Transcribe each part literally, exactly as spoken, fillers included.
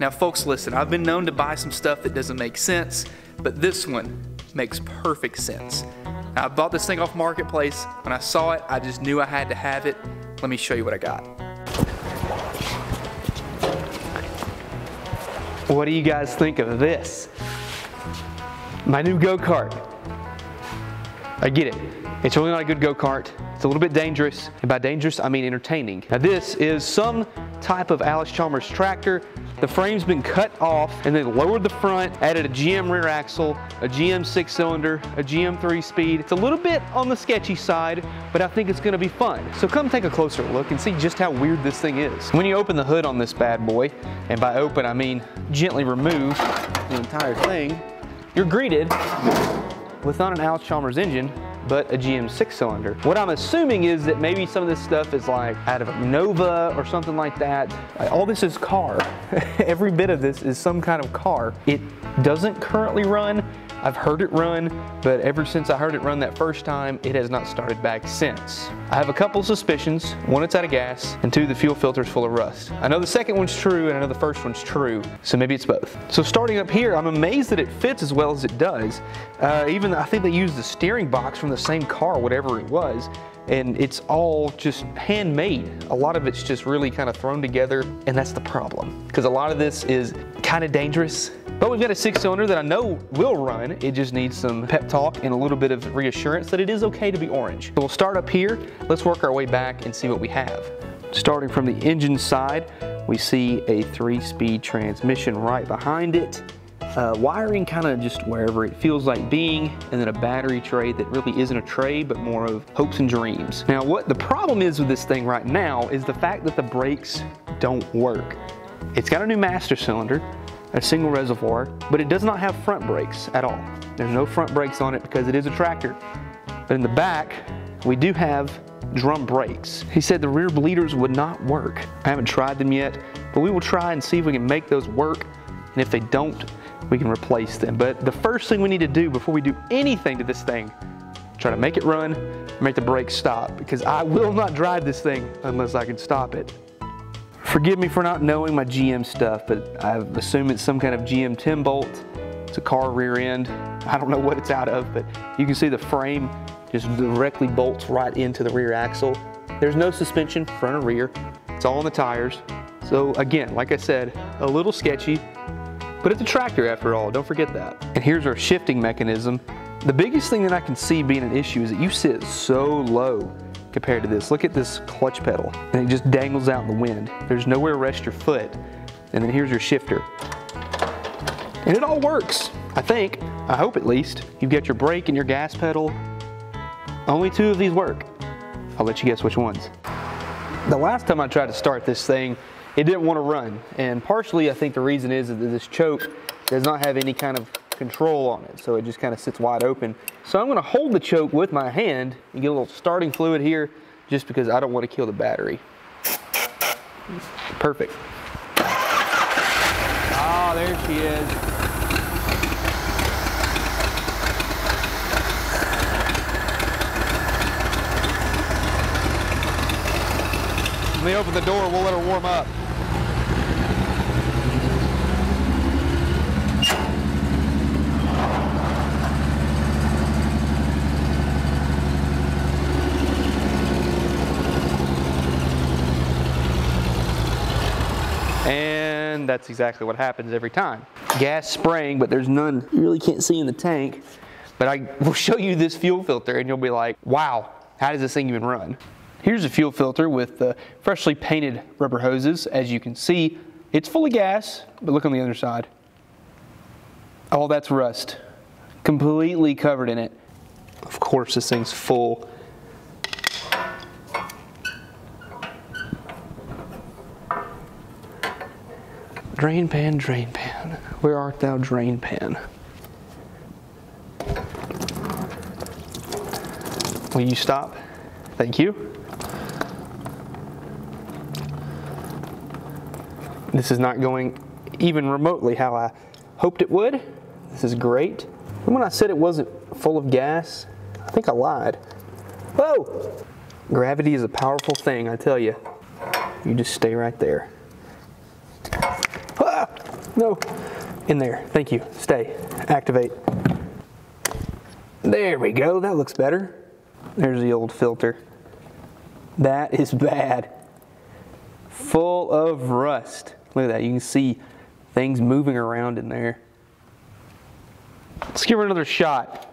Now folks, listen, I've been known to buy some stuff that doesn't make sense, but this one makes perfect sense. Now, I bought this thing off Marketplace. When I saw it, I just knew I had to have it. Let me show you what I got. What do you guys think of this? My new go-kart. I get it. It's really not a good go-kart. It's a little bit dangerous, and by dangerous, I mean entertaining. Now this is some type of Allis Chalmers tractor. The frame's been cut off and then lowered the front, added a G M rear axle, a G M six cylinder, a G M three speed. It's a little bit on the sketchy side, but I think it's gonna be fun. So come take a closer look and see just how weird this thing is. When you open the hood on this bad boy, and by open I mean gently remove the entire thing, you're greeted with not an Allis Chalmers engine, but a G M six cylinder. What I'm assuming is that maybe some of this stuff is like out of Nova or something like that. All this is car. Every bit of this is some kind of car. It doesn't currently run. I've heard it run, but ever since I heard it run that first time, it has not started back since. I have a couple suspicions. One, it's out of gas, and two, the fuel filter's full of rust. I know the second one's true, and I know the first one's true, so maybe it's both. So starting up here, I'm amazed that it fits as well as it does. Uh, even, I think they used the steering box from the same car, whatever it was, and it's all just handmade. A lot of it's just really kind of thrown together, and that's the problem, because a lot of this is kind of dangerous. But we've got a six cylinder that I know will run. It just needs some pep talk and a little bit of reassurance that it is okay to be orange. So we'll start up here. Let's work our way back and see what we have. Starting from the engine side, we see a three speed transmission right behind it. Uh, wiring kind of just wherever it feels like being, and then a battery tray that really isn't a tray, but more of hopes and dreams. Now what the problem is with this thing right now is the fact that the brakes don't work. It's got a new master cylinder, a single reservoir, but it does not have front brakes at all. There's no front brakes on it because it is a tractor. But in the back, we do have drum brakes. He said the rear bleeders would not work. I haven't tried them yet, but we will try and see if we can make those work. And if they don't, we can replace them. But the first thing we need to do before we do anything to this thing, try to make it run, make the brakes stop, because I will not drive this thing unless I can stop it. Forgive me for not knowing my G M stuff, but I assume it's some kind of G M ten bolt. It's a car rear end. I don't know what it's out of, but you can see the frame just directly bolts right into the rear axle. There's no suspension, front or rear. It's all on the tires. So again, like I said, a little sketchy, but it's a tractor after all, don't forget that. And here's our shifting mechanism. The biggest thing that I can see being an issue is that you sit so low compared to this. Look at this clutch pedal, and it just dangles out in the wind. There's nowhere to rest your foot. And then here's your shifter. And it all works, I think. I hope at least. You've got your brake and your gas pedal. Only two of these work. I'll let you guess which ones. The last time I tried to start this thing, it didn't want to run. And partially, I think the reason is that this choke does not have any kind of control on it, so it just kind of sits wide open. So I'm going to hold the choke with my hand and get a little starting fluid here just because I don't want to kill the battery. Perfect. Ah, oh, there she is. Let me open the door, we'll let her warm up. And that's exactly what happens every time. Gas spraying, but there's none you really can't see in the tank. But I will show you this fuel filter and you'll be like, wow, how does this thing even run? Here's a fuel filter with the freshly painted rubber hoses. As you can see, it's full of gas, but look on the other side. All that's rust, completely covered in it. Of course, this thing's full. Drain pan, drain pan, where art thou, drain pan? Will you stop? Thank you. This is not going even remotely how I hoped it would. This is great. And when I said it wasn't full of gas, I think I lied. Whoa! Gravity is a powerful thing, I tell you. You just stay right there. No. In there. Thank you. Stay. Activate. There we go. That looks better. There's the old filter. That is bad. Full of rust. Look at that. You can see things moving around in there. Let's give her another shot.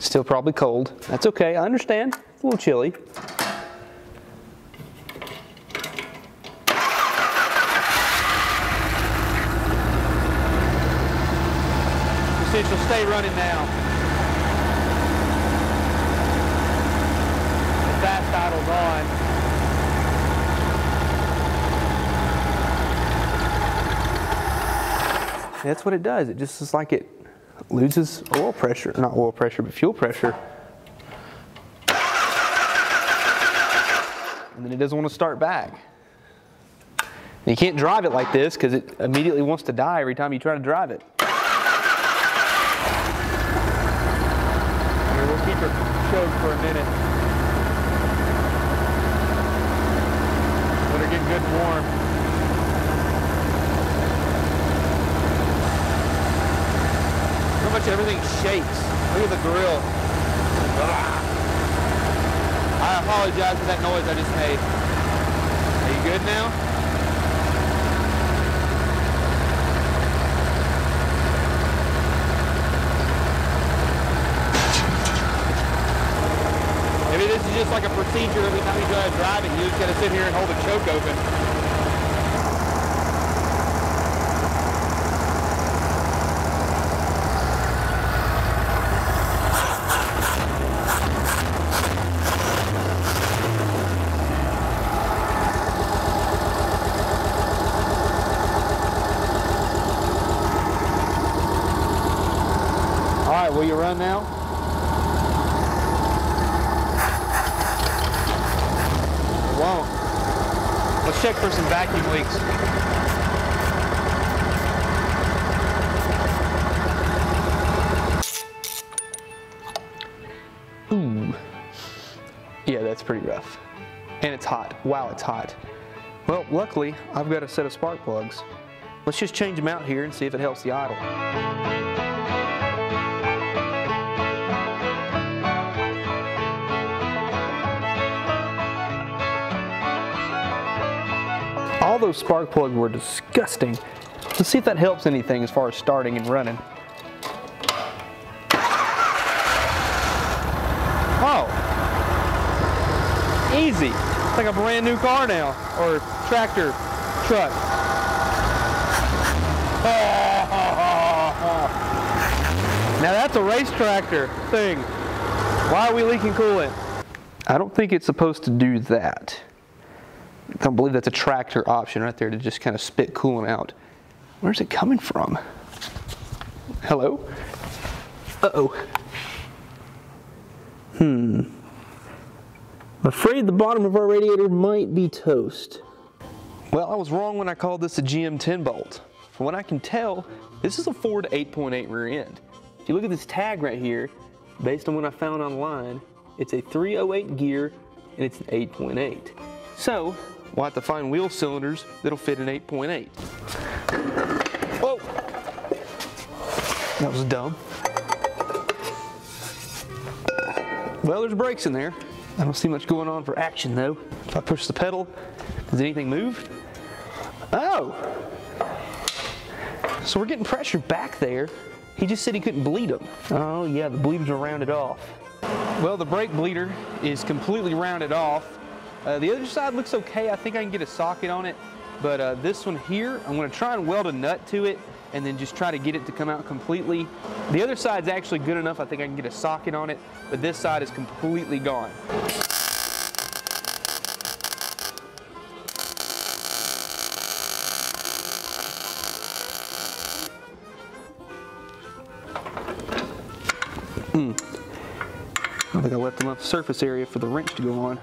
Still probably cold. That's okay. I understand. It's a little chilly. She'll stay running now. The fast idle's on. That's what it does. It just is like it loses oil pressure, not oil pressure, but fuel pressure. And then it doesn't want to start back. And you can't drive it like this because it immediately wants to die every time you try to drive it. Showed for a minute. Let her get good warm. Look how much everything shakes. Look at the grill. Ah. I apologize for that noise I just made. Are you good now? It's just like a procedure every time you try to drive it, you just gotta sit here and hold the choke open. All right, will you run now? Check for some vacuum leaks. Ooh. Yeah, that's pretty rough. And it's hot. Wow, it's hot. Well, luckily, I've got a set of spark plugs. Let's just change them out here and see if it helps the idle. All those spark plugs were disgusting. Let's see if that helps anything as far as starting and running. Oh, easy. It's like a brand new car now, or tractor, truck. Now that's a race tractor thing. Why are we leaking coolant? I don't think it's supposed to do that. I don't believe that's a tractor option right there to just kind of spit coolant out. Where's it coming from? Hello? Uh-oh. Hmm. I'm afraid the bottom of our radiator might be toast. Well, I was wrong when I called this a G M ten bolt. From what I can tell, this is a Ford eight point eight rear end. If you look at this tag right here, based on what I found online, it's a three oh eight gear and it's an eight point eight. So, we'll have to find wheel cylinders that'll fit an eight point eight. Whoa! That was dumb. Well, there's brakes in there. I don't see much going on for action though. If I push the pedal, does anything move? Oh! So we're getting pressure back there. He just said he couldn't bleed them. Oh yeah, the bleeders are rounded off. Well, the brake bleeder is completely rounded off. Uh, the other side looks okay. I think I can get a socket on it, but uh, this one here, I'm gonna try and weld a nut to it and then just try to get it to come out completely. The other side's actually good enough. I think I can get a socket on it, but this side is completely gone. Mm. I think I left enough surface area for the wrench to go on.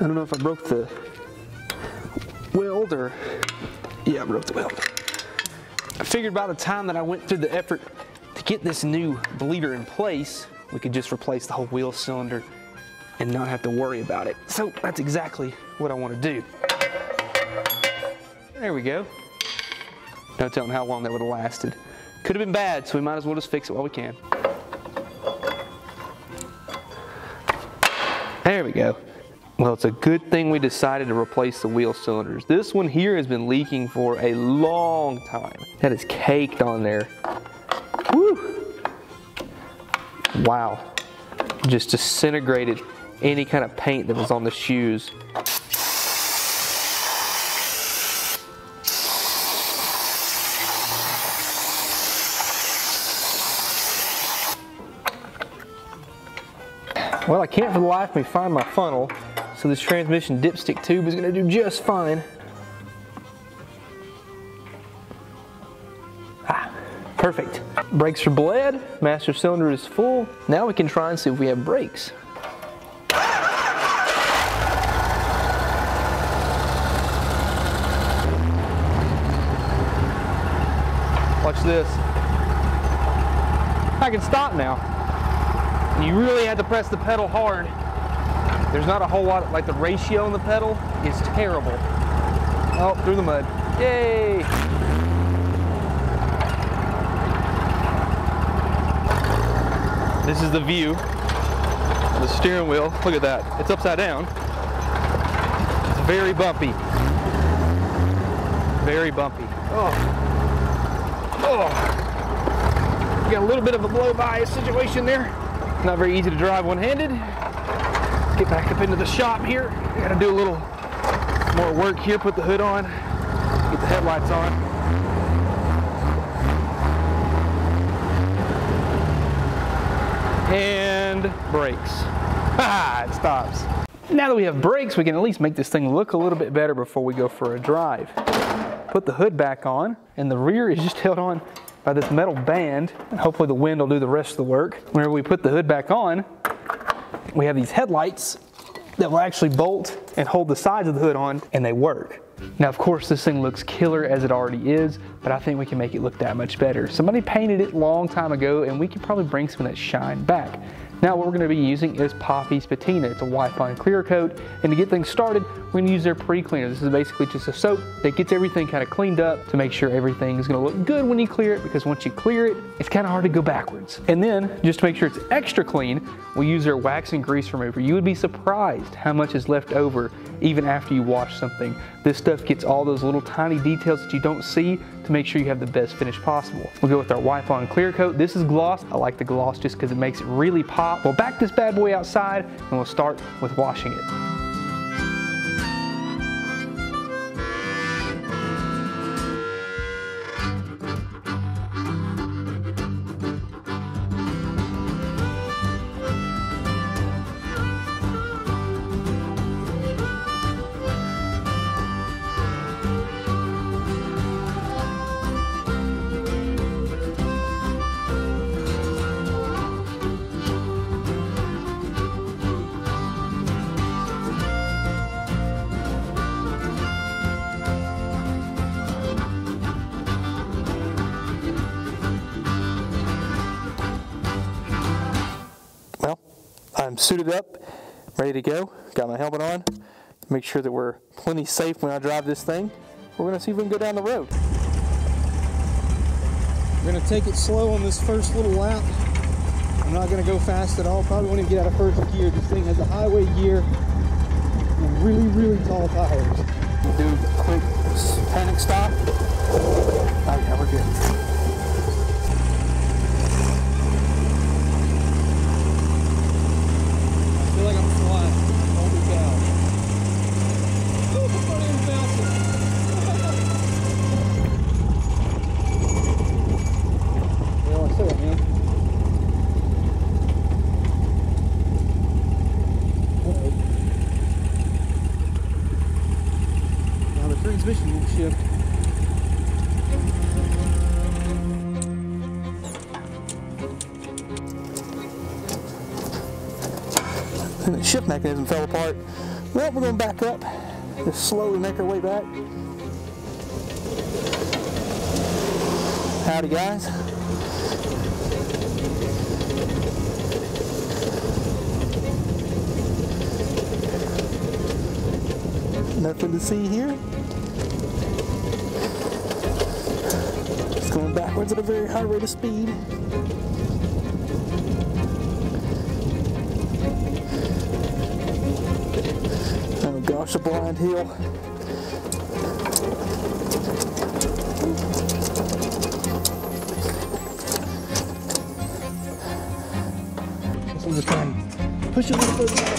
I don't know if I broke the weld or, yeah, I broke the weld. I figured by the time that I went through the effort to get this new bleeder in place, we could just replace the whole wheel cylinder and not have to worry about it. So that's exactly what I want to do. There we go. No telling how long that would have lasted. Could have been bad, so we might as well just fix it while we can. There we go. Well, it's a good thing we decided to replace the wheel cylinders. This one here has been leaking for a long time. That is caked on there. Woo! Wow. Just disintegrated any kind of paint that was on the shoes. Well, I can't for the life of me find my funnel, so this transmission dipstick tube is going to do just fine. Ah, perfect. Brakes are bled, master cylinder is full. Now we can try and see if we have brakes. Watch this. I can stop now. You really had to press the pedal hard. There's not a whole lot, like the ratio on the pedal is terrible. Oh, through the mud. Yay! This is the view of the steering wheel. Look at that. It's upside down. It's very bumpy. Very bumpy. Oh. Oh. Got a little bit of a blow by situation there. Not very easy to drive one-handed. Let's get back up into the shop here. We gotta do a little more work here. Put the hood on, get the headlights on. And brakes. Ah, it stops. Now that we have brakes, we can at least make this thing look a little bit better before we go for a drive. Put the hood back on, and the rear is just held on by this metal band, and hopefully the wind will do the rest of the work. Whenever we put the hood back on, we have these headlights that will actually bolt and hold the sides of the hood on, and they work. Now, of course, this thing looks killer as it already is, but I think we can make it look that much better. Somebody painted it a long time ago, and we can probably bring some of that shine back. Now, what we're gonna be using is Poppy's Patina. It's a wipe on clear coat, and to get things started, we're gonna use their pre-cleaner. This is basically just a soap that gets everything kind of cleaned up to make sure everything is gonna look good when you clear it, because once you clear it, it's kind of hard to go backwards. And then, just to make sure it's extra clean, we use their wax and grease remover. You would be surprised how much is left over even after you wash something. This stuff gets all those little tiny details that you don't see to make sure you have the best finish possible. We'll go with our wipe on clear coat. This is gloss. I like the gloss just because it makes it really pop. We'll back this bad boy outside and we'll start with washing it. I'm suited up, ready to go. Got my helmet on to make sure that we're plenty safe when I drive this thing. We're gonna see if we can go down the road. We're gonna take it slow on this first little lap. I'm not gonna go fast at all. Probably won't even get out of first gear. This thing has a highway gear and really, really tall tires. We'll do a quick panic stop. Oh yeah, we're good. Transmission will shift. And the shift mechanism fell apart. Well, we're going to back up. Just slowly make our way back. Howdy, guys. Nothing to see here. It's going backwards at a very high rate of speed. Oh gosh, a blind hill. So we're just trying to push it a little bit back.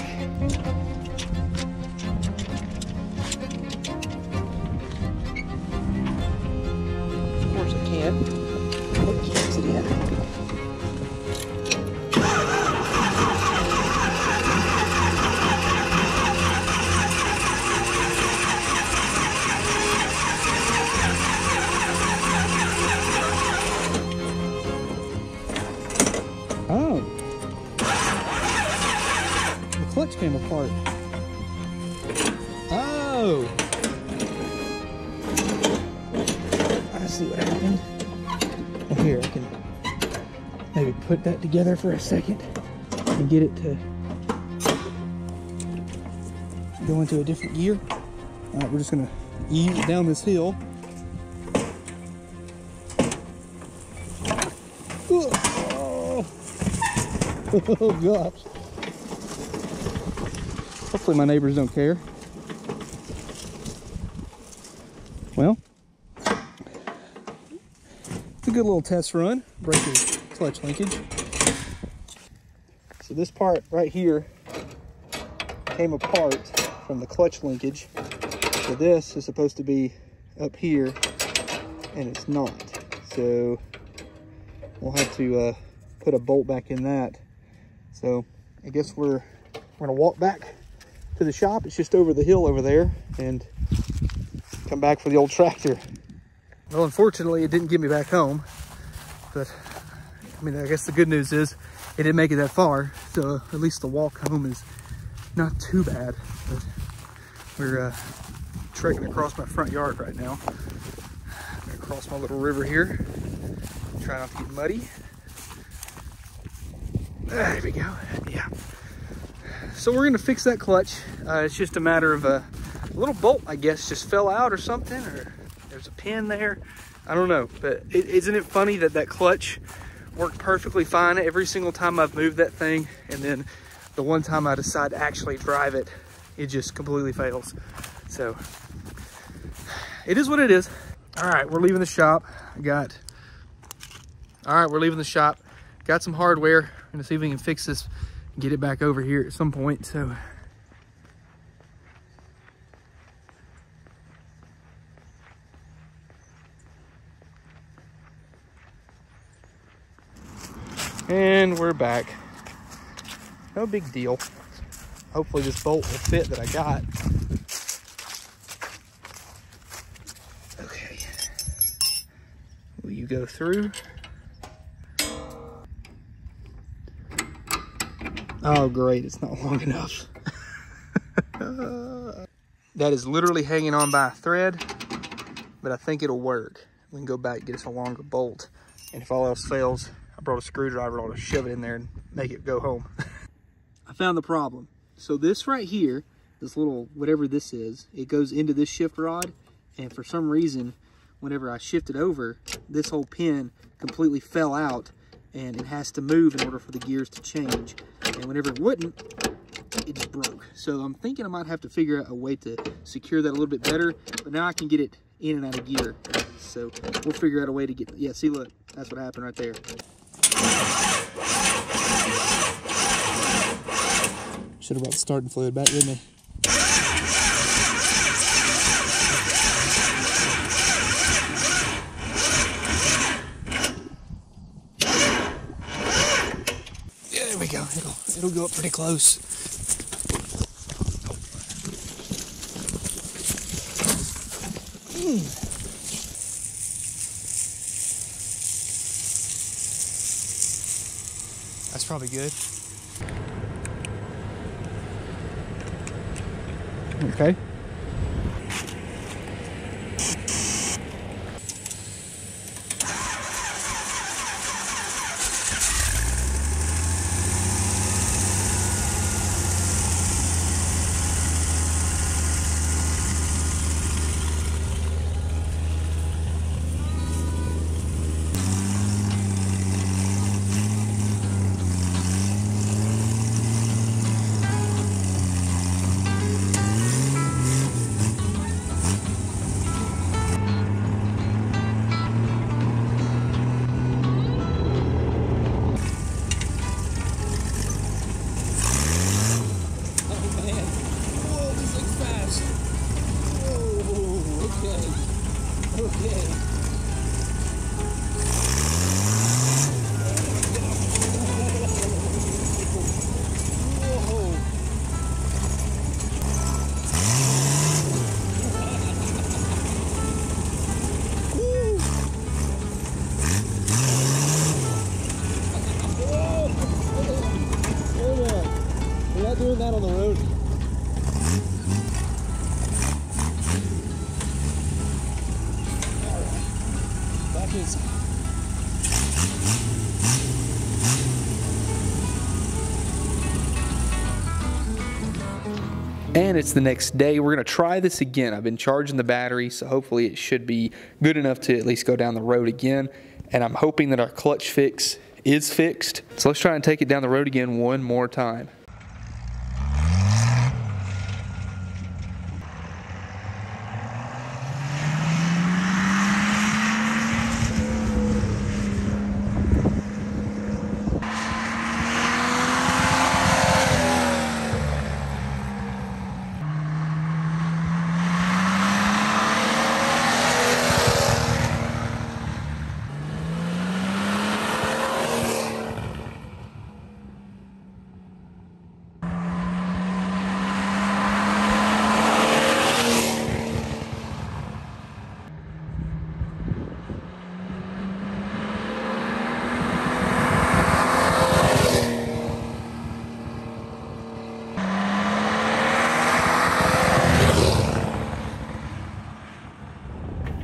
Clutch came apart. Oh! I see what happened. Well, here, I can maybe put that together for a second and get it to go into a different gear. All right, we're just gonna ease it down this hill. Oh, oh gosh. Hopefully my neighbors don't care. Well, it's a good little test run. Break the clutch linkage. So this part right here came apart from the clutch linkage. So this is supposed to be up here and it's not. So we'll have to uh, put a bolt back in that. So I guess we're, we're gonna walk back to the shop. It's just over the hill over there, and come back for the old tractor. Well, unfortunately it didn't get me back home, but I mean, I guess the good news is it didn't make it that far, so at least the walk home is not too bad. But we're uh, trekking across my front yard right now. I'm gonna cross my little river here, try not to get muddy. There we go. Yeah. So we're going to fix that clutch. Uh, it's just a matter of a, a little bolt, I guess, just fell out or something, or there's a pin there. I don't know, but it, isn't it funny that that clutch worked perfectly fine every single time I've moved that thing, and then the one time I decide to actually drive it, it just completely fails. So it is what it is. All right, we're leaving the shop. I got, all right, we're leaving the shop. Got some hardware. We're going to see if we can fix this. Get it back over here at some point. So and we're back. No big deal. Hopefully this bolt will fit that I got. Okay. Will you go through? Oh, great. It's not long enough. That is literally hanging on by a thread, but I think it'll work. We can go back and get us a longer bolt. And if all else fails, I brought a screwdriver. I'll just shove it in there and make it go home. I found the problem. So this right here, this little, whatever this is, it goes into this shift rod. And for some reason, whenever I shift it over, this whole pin completely fell out, and it has to move in order for the gears to change. And whenever it wouldn't, it just broke. So I'm thinking I might have to figure out a way to secure that a little bit better, but now I can get it in and out of gear. So we'll figure out a way to get, yeah, see, look, that's what happened right there. Should have brought the starting fluid back, didn't I? It'll, it'll go up pretty close. Mm. That's probably good. Okay. about doing that on the road. Alright, back inside. And it's the next day. We're going to try this again. I've been charging the battery, so hopefully it should be good enough to at least go down the road again. And I'm hoping that our clutch fix is fixed. So let's try and take it down the road again one more time.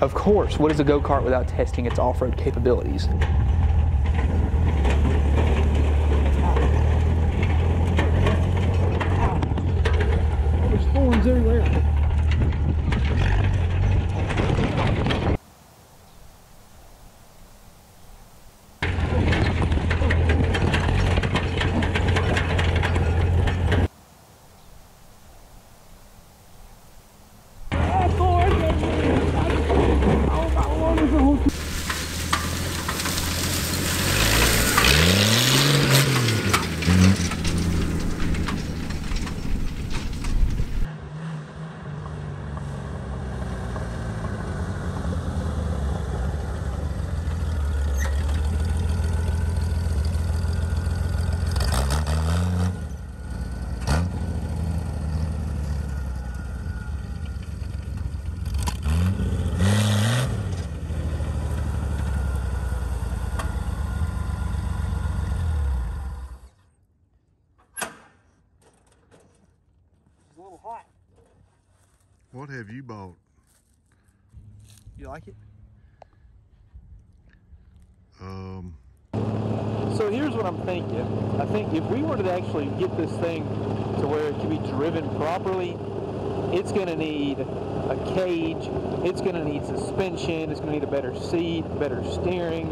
Of course, what is a go-kart without testing its off-road capabilities? There's thorns everywhere. What have you bought? You like it? Um. So here's what I'm thinking. I think if we were to actually get this thing to where it can be driven properly, it's going to need a cage, it's going to need suspension, it's going to need a better seat, better steering,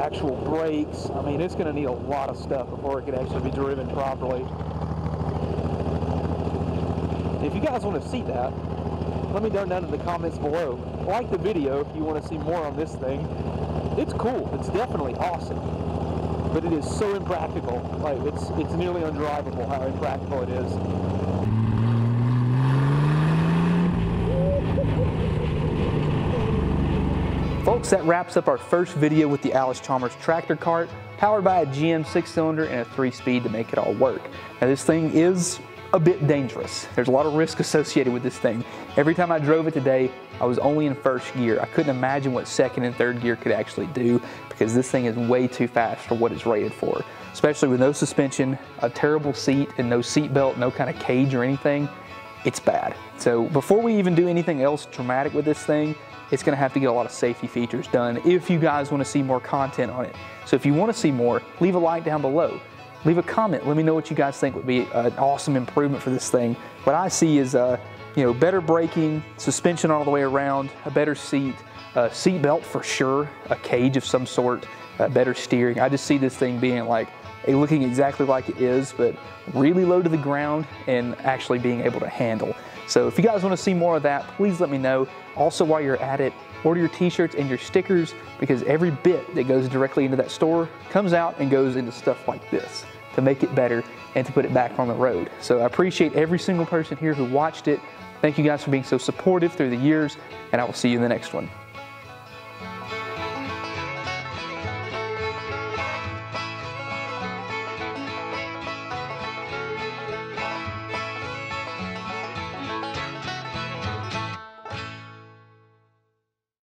actual brakes. I mean, it's going to need a lot of stuff before it could actually be driven properly. If you guys want to see that, let me know down in the comments below. Like the video if you want to see more on this thing. It's cool. It's definitely awesome. But it is so impractical. Like, it's, it's nearly undrivable how impractical it is. Folks, that wraps up our first video with the Allis Chalmers tractor cart, powered by a G M six-cylinder and a three-speed to make it all work. Now, this thing is a bit dangerous. There's a lot of risk associated with this thing. Every time I drove it today, I was only in first gear. I couldn't imagine what second and third gear could actually do because this thing is way too fast for what it's rated for. Especially with no suspension, a terrible seat, and no seat belt, no kind of cage or anything, it's bad. So before we even do anything else dramatic with this thing, it's gonna have to get a lot of safety features done if you guys wanna see more content on it. So if you wanna see more, leave a like down below. Leave a comment. Let me know what you guys think would be an awesome improvement for this thing. What I see is, uh, you know, better braking, suspension all the way around, a better seat, a seat belt for sure, a cage of some sort, uh, better steering. I just see this thing being like, looking exactly like it is, but really low to the ground and actually being able to handle. So if you guys want to see more of that, please let me know. Also, while you're at it, order your t-shirts and your stickers because every bit that goes directly into that store comes out and goes into stuff like this to make it better and to put it back on the road. So I appreciate every single person here who watched it. Thank you guys for being so supportive through the years, and I will see you in the next one.